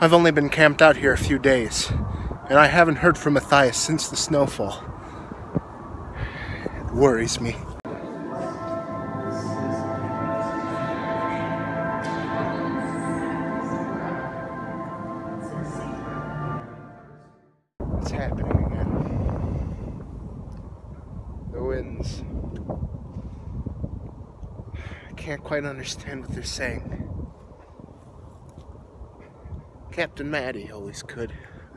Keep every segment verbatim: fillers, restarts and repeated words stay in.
I've only been camped out here a few days, and I haven't heard from Matthias since the snowfall. It worries me. It's happening again. The winds. I can't quite understand what they're saying. Captain Mattie always could.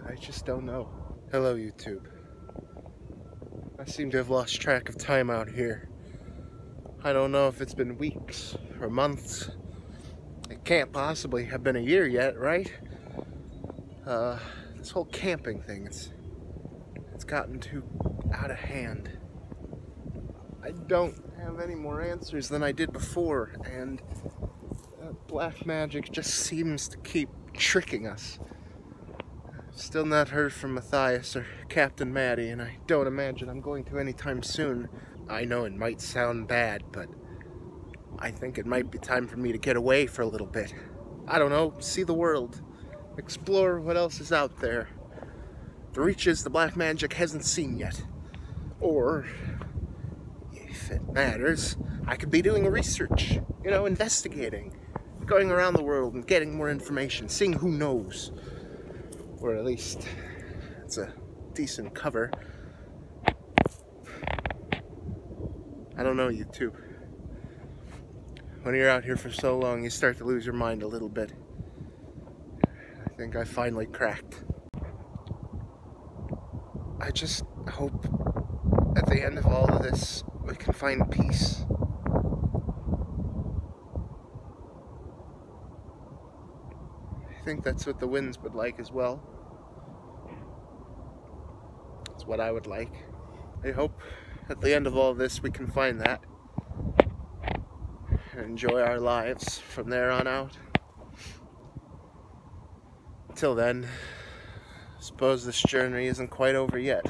I just don't know. Hello, YouTube. I seem to have lost track of time out here. I don't know if it's been weeks or months. It can't possibly have been a year yet, right? Uh, this whole camping thing, it's, it's gotten too out of hand. I don't have any more answers than I did before, and uh, Black Magic just seems to keep tricking us. I've still not heard from Matthias or Captain Mattie, and I don't imagine I'm going to anytime soon. I know it might sound bad, but I think it might be time for me to get away for a little bit. I don't know, see the world, explore what else is out there. The reaches the Black Magic hasn't seen yet. Or, if it matters, I could be doing research, you know, investigating. Going around the world and getting more information, seeing who knows. Or at least it's a decent cover. I don't know, YouTube. When you're out here for so long, you start to lose your mind a little bit. I think I finally cracked. I just hope at the end of all of this, we can find peace. I think that's what the winds would like as well. It's what I would like. I hope at the end of all this we can find that and enjoy our lives from there on out. Till then, I suppose this journey isn't quite over yet.